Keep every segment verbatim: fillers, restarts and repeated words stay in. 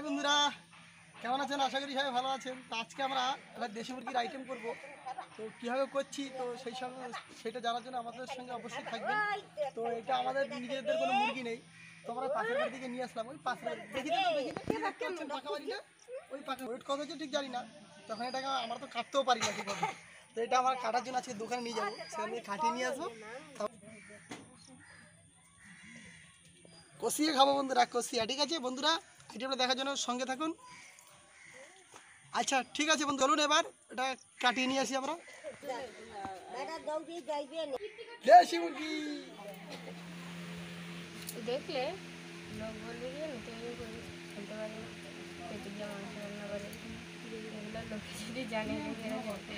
हाय बंधुरा केमन आছেন आशा करी सबाई भालो आছেন। तो आज के आमरा एबार देशी मुर्गिर आइटेम करब, तो किभाबे करछि तो सेई संगे सेटा जानार जोन्नो आमादेर संगे अवश्यई थाकबेन। तो एटा आमादेर निजेदेर कोनो मुर्गी नेই, तो आमरा पाশের বাড়ি থেকে নিয়ে আসলাম। ওই পাশের বাড়ি দেখি তো দেখি তো দেখছেন পাকা বাড়িটা, ওই পাকা ওয়েট কত হচ্ছে ঠিক জানি না। তখন এটাকে আমরা তো কাটতেও পারি না ঠিকভাবে, তো এটা আমার কাটার জন্য আজকে দোকানে নিয়ে যাব, সেখানে কাটিয়ে নিয়ে আসবো, কষিয়ে খাবো বন্ধুরা, কষিয়ে। ঠিক আছে বন্ধুরা, ভিডিওটা দেখার জন্য সঙ্গে থাকুন। আচ্ছা ঠিক আছে বন্ধু, চলুন এবার এটা কাটিয়ে নিয়ে আসি আমরা। দেশি মুরগি দেখলে লোক বলবে যে তৈরি করে খেতে পারে না, পেটে যা মাংস রান্না করে এগুলো লোক যদি জানে এরা করতে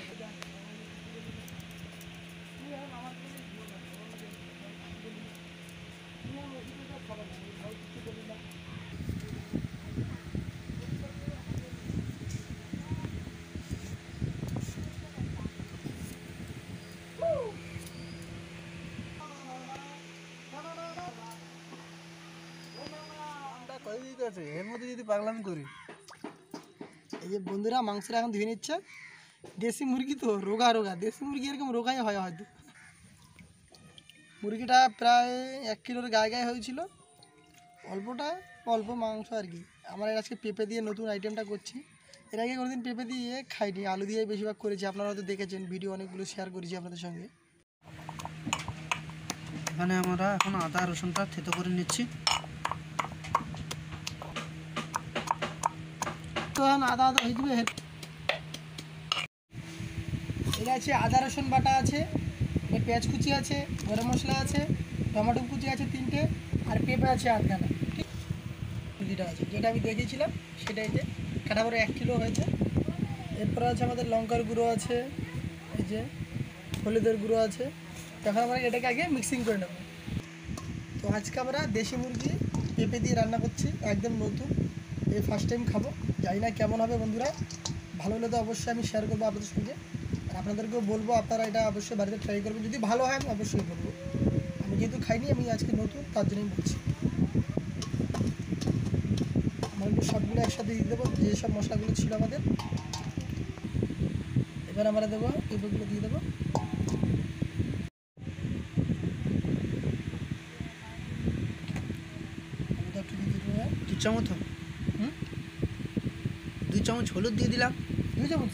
এর মধ্যে যদি পাগলামি করি। এই যে বন্ধুরা মাংসটা এখন ধুয়ে নিচ্ছে, দেশি মুরগি তো রোগা রোগা, দেশি মুরগি এরকম রোগাই হয় হয়তো। মুরগিটা প্রায় এক কিলোর গায়ে গায়ে হয়েছিল, অল্পটা অল্প মাংস আর কি। আমরা আজকে পেঁপে দিয়ে নতুন আইটেমটা করছি, এর আগে কোনোদিন পেঁপে দিয়ে খাইনি, আলু দিয়ে বেশিরভাগ করেছি। আপনারা হয়তো দেখেছেন, ভিডিও অনেকগুলো শেয়ার করেছি আপনাদের সঙ্গে। এখানে আমরা এখন আদা রসুনটা থেতো করে নিচ্ছি। আদা আদা হয়ে যাবে, এটা আছে আদা রসুন বাটা আছে, পেঁয়াজ কুচি আছে, গরম মশলা আছে, টমেটো কুচি আছে তিনটে, আর পেঁপে আছে আধখানা। ঠিক মুরগিটা আছে যেটা আমি দেখেছিলাম সেটাই, যে কাটা পরে এক কিলো হয়েছে। এরপরে আছে আমাদের লঙ্কার গুঁড়ো আছে, এই যে হলুদের গুঁড়ো আছে। তখন আমরা এটাকে আগে মিক্সিং করে নেব। তো আজকে আমরা দেশি মুরগি পেঁপে দিয়ে রান্না করছি, একদম নতুন, এই ফার্স্ট টাইম খাবো। জানি না কেমন হবে বন্ধুরা, ভালো হলে তো অবশ্যই আমি শেয়ার করবো আপনাদের সঙ্গে, আর আপনাদেরকেও বলবো আপনারা এটা অবশ্যই বাড়িতে ট্রাই করবেন। যদি ভালো হয় আমি অবশ্যই বলবো, আমি যেহেতু খাইনি, আমি আজকে নতুন তার জন্যই বলছি। আমার সবগুলো একসাথে দিয়ে দেবো, যেসব মশলাগুলো ছিল আমাদের। এবার আমরা দেবো এগুলো দিয়ে দেবো, দু চামচ হুম দুই চামচ হলুদ দিয়ে দিলাম, দুই চামচ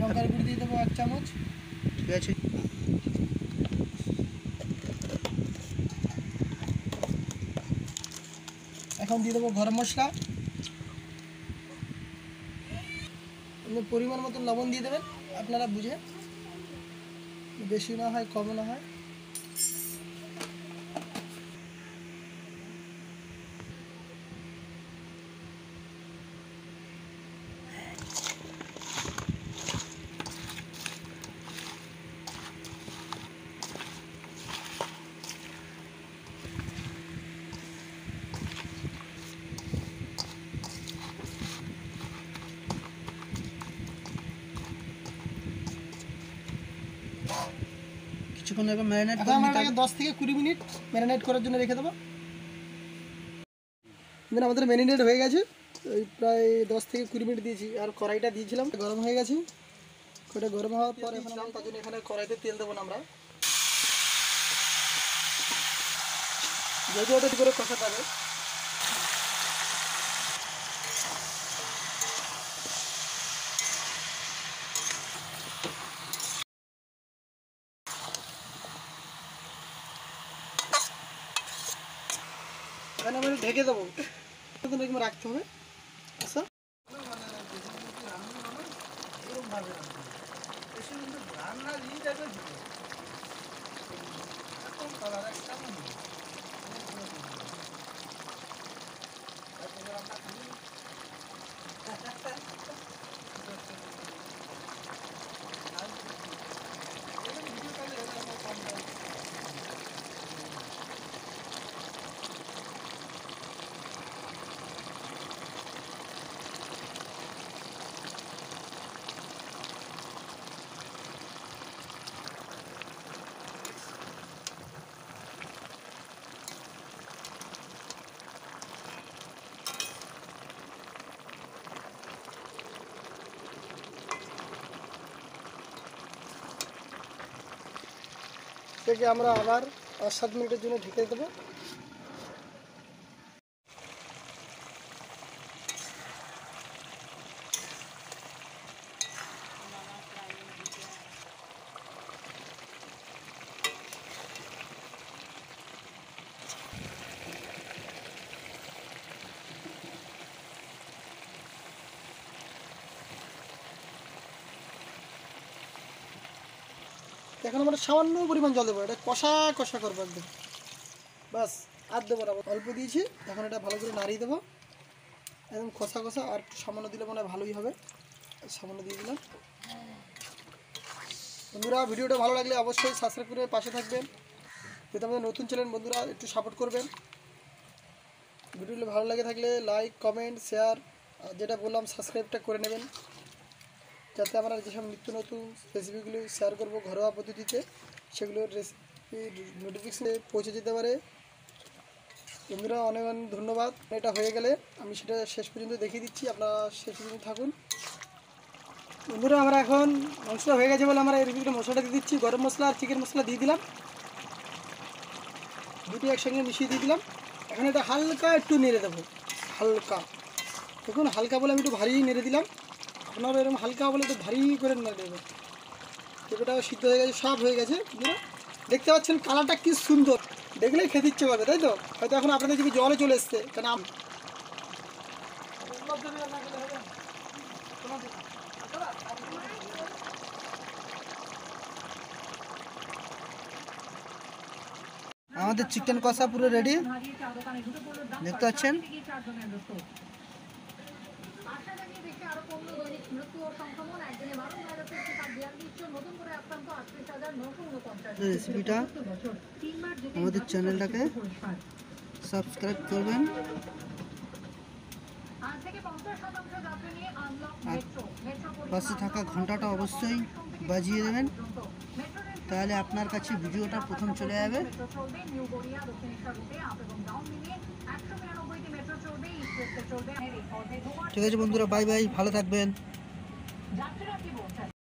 লঙ্কার গুঁড়ো দিয়ে দেবো এক চামচ। ঠিক আছে, এখন দিয়ে দেবো গরম মশলা, পরিমাণ মতো লবণ দিয়ে দেবেন আপনারা বুঝে, বেশি না হয় কম না হয়। দশ থেকে কুড়ি মিনিট ম্যারিনেট করার জন্য রেখে দেবো। আমাদের ম্যারিনেট হয়ে গেছে, প্রায় দশ থেকে কুড়ি মিনিট দিয়েছি। আর কড়াইটা দিয়েছিলাম গরম হয়ে গেছে, কড়াইটা গরম হওয়ার পর এখন তার জন্য এখানে কড়াইতে তেল দেবো না আমরা, যদি ওটা করে কষা পাবে। এখানে আমি ঢেকে দেবো, এরকম রাখতে হবে। আচ্ছা থেকে আমরা আবার সাত মিনিটের জন্য ঢেকে দেব। এখন আমরা সামান্য পরিমাণ জল দেবো, এটা কষা কষা করবো একদম, বাস আর দেবো না, অল্প দিয়েছি। এখন এটা ভালো করে নাড়িয়ে দেবো একদম কষা কষা, আর সামান্য দিলে মনে হয় ভালোই হবে, সামান্য দিয়ে দিলাম। বন্ধুরা ভিডিওটা ভালো লাগলে অবশ্যই সাবস্ক্রাইব করে পাশে থাকবেন, যদি আমাদের নতুন চ্যানেল বন্ধুরা একটু সাপোর্ট করবেন। ভিডিওটা ভালো লাগে থাকলে লাইক কমেন্ট শেয়ার, যেটা বললাম সাবস্ক্রাইবটা করে নেবেন, যাতে আমরা যেসব নিত্য নতুন রেসিপিগুলি শেয়ার করব ঘরোয়া পদ্ধতিতে, সেগুলোর রেসিপি নোটিফিকেশনে পৌঁছে যেতে পারে। বন্ধুরা অনেক অনেক ধন্যবাদ। এটা হয়ে গেলে আমি সেটা শেষ পর্যন্ত দেখিয়ে দিচ্ছি, আপনারা শেষ পর্যন্ত থাকুন। বন্ধুরা আমরা এখন মাংসটা হয়ে গেছে বলে আমরা এই রেসিপিটা মশলাটা দিয়ে দিচ্ছি, গরম মশলা আর চিকেন মশলা দিয়ে দিলাম, দুটি একসঙ্গে মিশিয়ে দিয়ে দিলাম। এখন এটা হালকা একটু নেড়ে দেবো, হালকা, দেখুন হালকা বলে আমি একটু ভারী নেড়ে দিলাম, আপনারা এরকম হালকা বলে একটু ভারী করে না দেবেন। এটা সিদ্ধ হয়ে গেছে, সব হয়ে গেছে, দেখতে পাচ্ছেন কালারটা কি সুন্দর, দেখলেই খেতে ইচ্ছে করবে, তাই তো? হয়তো এখন আপনাদের যদি জলে চলে এসছে, কারণ আম আমাদের চিকেন কষা পুরো রেডি, দেখতে পাচ্ছেন। রেসিপিটা আমাদের চ্যানেলটাকে সাবস্ক্রাইব করবেন, পাশে থাকা ঘন্টাটা অবশ্যই বাজিয়ে দেবেন, তাহলে আপনার কাছে ভিডিওটা প্রথম চলে যাবে। ঠিক আছে বন্ধুরা, বাই বাই, ভালো থাকবেন।